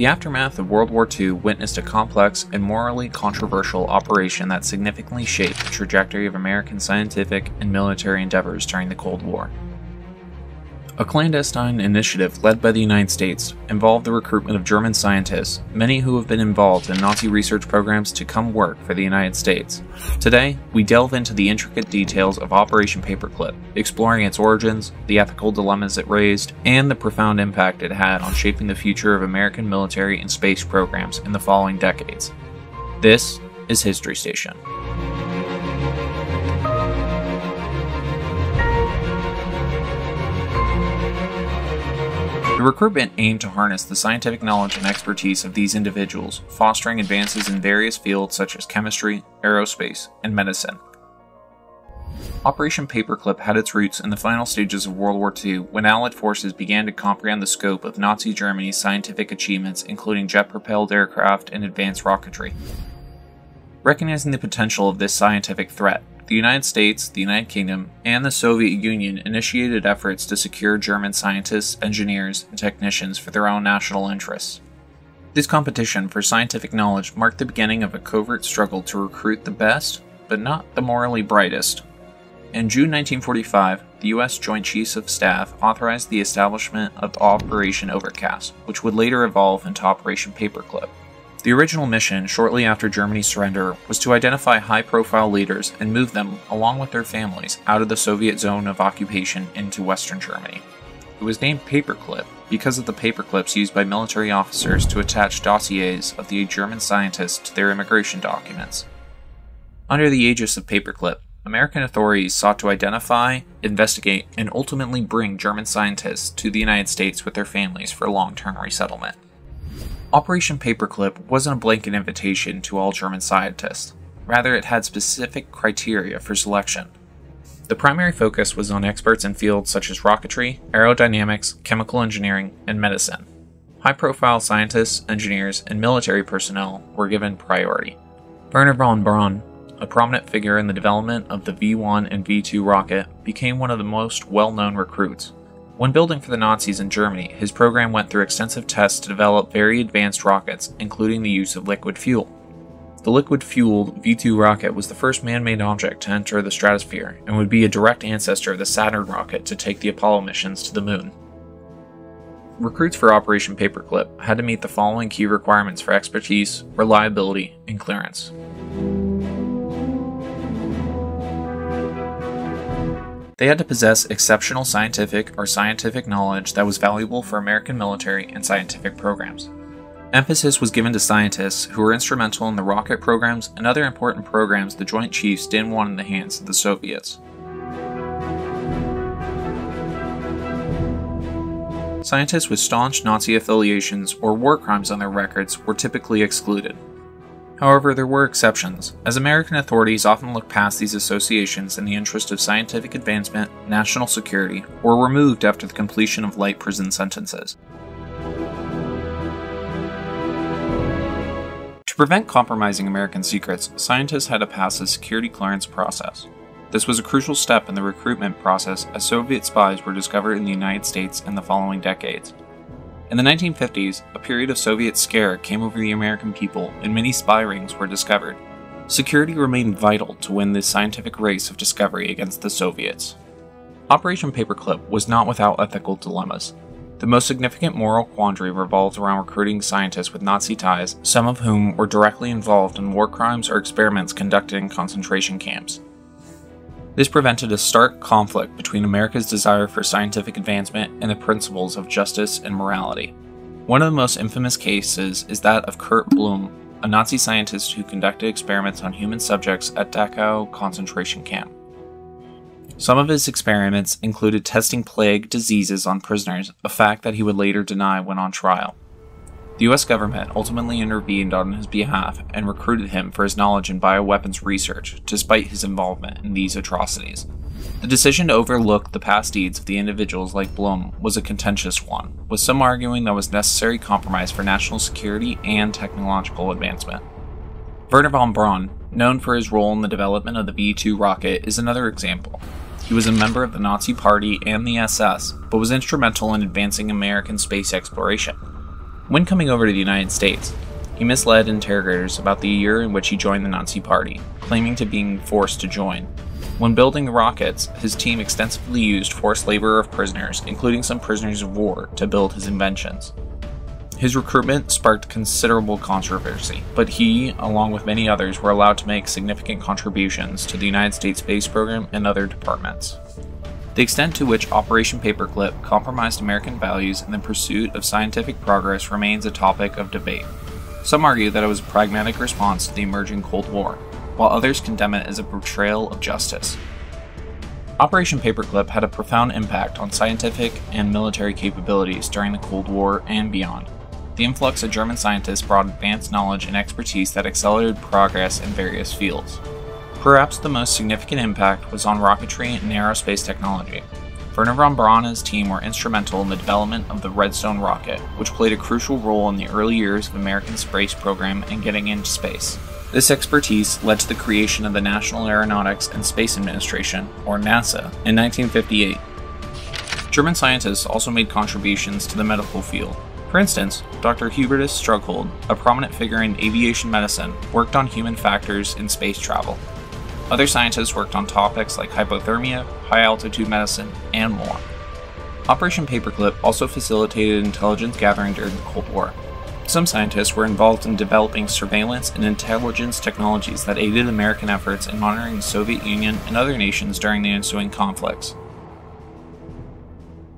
The aftermath of World War II witnessed a complex and morally controversial operation that significantly shaped the trajectory of American scientific and military endeavors during the Cold War. A clandestine initiative led by the United States involved the recruitment of German scientists, many who have been involved in Nazi research programs, to come work for the United States. Today, we delve into the intricate details of Operation Paperclip, exploring its origins, the ethical dilemmas it raised, and the profound impact it had on shaping the future of American military and space programs in the following decades. This is History Station. The recruitment aimed to harness the scientific knowledge and expertise of these individuals, fostering advances in various fields such as chemistry, aerospace, and medicine. Operation Paperclip had its roots in the final stages of World War II, when Allied forces began to comprehend the scope of Nazi Germany's scientific achievements, including jet-propelled aircraft and advanced rocketry. Recognizing the potential of this scientific threat, the United States, the United Kingdom, and the Soviet Union initiated efforts to secure German scientists, engineers, and technicians for their own national interests. This competition for scientific knowledge marked the beginning of a covert struggle to recruit the best, but not the morally brightest. In June 1945, the U.S. Joint Chiefs of Staff authorized the establishment of Operation Overcast, which would later evolve into Operation Paperclip. The original mission, shortly after Germany's surrender, was to identify high-profile leaders and move them, along with their families, out of the Soviet zone of occupation into Western Germany. It was named Paperclip because of the paperclips used by military officers to attach dossiers of the German scientists to their immigration documents. Under the aegis of Paperclip, American authorities sought to identify, investigate, and ultimately bring German scientists to the United States with their families for long-term resettlement. Operation Paperclip wasn't a blanket invitation to all German scientists. Rather, it had specific criteria for selection. The primary focus was on experts in fields such as rocketry, aerodynamics, chemical engineering, and medicine. High-profile scientists, engineers, and military personnel were given priority. Wernher von Braun, a prominent figure in the development of the V-1 and V-2 rocket, became one of the most well-known recruits. When building for the Nazis in Germany, his program went through extensive tests to develop very advanced rockets, including the use of liquid fuel. The liquid-fueled V-2 rocket was the first man-made object to enter the stratosphere, and would be a direct ancestor of the Saturn rocket to take the Apollo missions to the moon. Recruits for Operation Paperclip had to meet the following key requirements for expertise, reliability, and clearance. They had to possess exceptional scientific or scientific knowledge that was valuable for American military and scientific programs. Emphasis was given to scientists who were instrumental in the rocket programs and other important programs the Joint Chiefs didn't want in the hands of the Soviets. Scientists with staunch Nazi affiliations or war crimes on their records were typically excluded. However, there were exceptions, as American authorities often looked past these associations in the interest of scientific advancement, national security, or were removed after the completion of light prison sentences. To prevent compromising American secrets, scientists had to pass a security clearance process. This was a crucial step in the recruitment process, as Soviet spies were discovered in the United States in the following decades. In the 1950s, a period of Soviet scare came over the American people, and many spy rings were discovered. Security remained vital to win this scientific race of discovery against the Soviets. Operation Paperclip was not without ethical dilemmas. The most significant moral quandary revolved around recruiting scientists with Nazi ties, some of whom were directly involved in war crimes or experiments conducted in concentration camps. This prevented a stark conflict between America's desire for scientific advancement and the principles of justice and morality. One of the most infamous cases is that of Kurt Blome, a Nazi scientist who conducted experiments on human subjects at Dachau concentration camp. Some of his experiments included testing plague diseases on prisoners, a fact that he would later deny when on trial. The U.S. government ultimately intervened on his behalf and recruited him for his knowledge in bioweapons research, despite his involvement in these atrocities. The decision to overlook the past deeds of the individuals like Blome was a contentious one, with some arguing that was necessary compromise for national security and technological advancement. Wernher von Braun, known for his role in the development of the V-2 rocket, is another example. He was a member of the Nazi Party and the SS, but was instrumental in advancing American space exploration. When coming over to the United States, he misled interrogators about the year in which he joined the Nazi Party, claiming to being forced to join. When building the rockets, his team extensively used forced labor of prisoners, including some prisoners of war, to build his inventions. His recruitment sparked considerable controversy, but he, along with many others, were allowed to make significant contributions to the United States space program and other departments. The extent to which Operation Paperclip compromised American values in the pursuit of scientific progress remains a topic of debate. Some argue that it was a pragmatic response to the emerging Cold War, while others condemn it as a betrayal of justice. Operation Paperclip had a profound impact on scientific and military capabilities during the Cold War and beyond. The influx of German scientists brought advanced knowledge and expertise that accelerated progress in various fields. Perhaps the most significant impact was on rocketry and aerospace technology. Wernher von Braun and his team were instrumental in the development of the Redstone rocket, which played a crucial role in the early years of American space program and getting into space. This expertise led to the creation of the National Aeronautics and Space Administration, or NASA, in 1958. German scientists also made contributions to the medical field. For instance, Dr. Hubertus Strughold, a prominent figure in aviation medicine, worked on human factors in space travel. Other scientists worked on topics like hypothermia, high-altitude medicine, and more. Operation Paperclip also facilitated intelligence gathering during the Cold War. Some scientists were involved in developing surveillance and intelligence technologies that aided American efforts in monitoring the Soviet Union and other nations during the ensuing conflicts.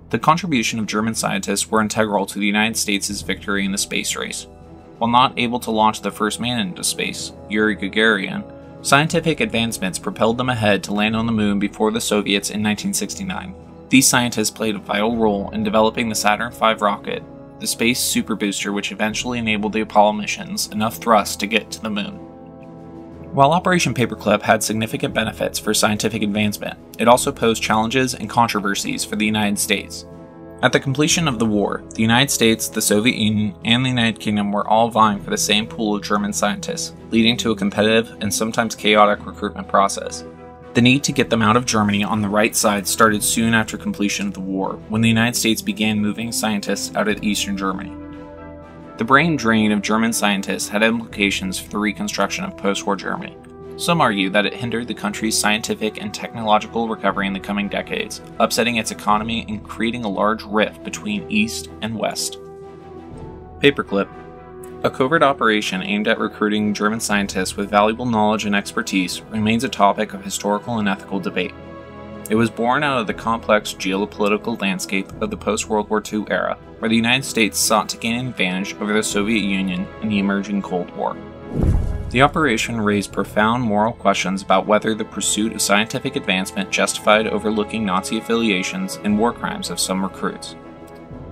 The contribution of German scientists were integral to the United States' victory in the space race. While not able to launch the first man into space, Yuri Gagarin, scientific advancements propelled them ahead to land on the moon before the Soviets in 1969. These scientists played a vital role in developing the Saturn V rocket, the space super booster which eventually enabled the Apollo missions enough thrust to get to the moon. While Operation Paperclip had significant benefits for scientific advancement, it also posed challenges and controversies for the United States. At the completion of the war, the United States, the Soviet Union, and the United Kingdom were all vying for the same pool of German scientists, leading to a competitive and sometimes chaotic recruitment process. The need to get them out of Germany on the right side started soon after completion of the war, when the United States began moving scientists out of Eastern Germany. The brain drain of German scientists had implications for the reconstruction of post-war Germany. Some argue that it hindered the country's scientific and technological recovery in the coming decades, upsetting its economy and creating a large rift between East and West. Paperclip, a covert operation aimed at recruiting German scientists with valuable knowledge and expertise, remains a topic of historical and ethical debate. It was born out of the complex geopolitical landscape of the post-World War II era, where the United States sought to gain an advantage over the Soviet Union in the emerging Cold War. The operation raised profound moral questions about whether the pursuit of scientific advancement justified overlooking Nazi affiliations and war crimes of some recruits.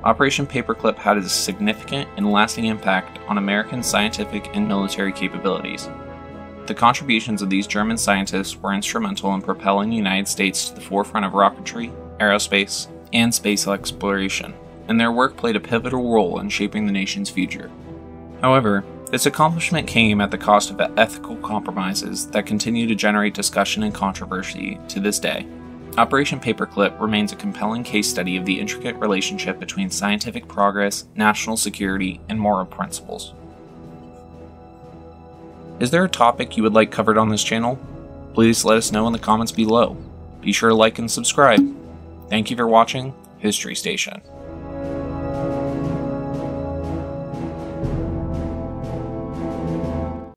Operation Paperclip had a significant and lasting impact on American scientific and military capabilities. The contributions of these German scientists were instrumental in propelling the United States to the forefront of rocketry, aerospace, and space exploration, and their work played a pivotal role in shaping the nation's future. However, this accomplishment came at the cost of ethical compromises that continue to generate discussion and controversy to this day. Operation Paperclip remains a compelling case study of the intricate relationship between scientific progress, national security, and moral principles. Is there a topic you would like covered on this channel? Please let us know in the comments below. Be sure to like and subscribe. Thank you for watching History Station.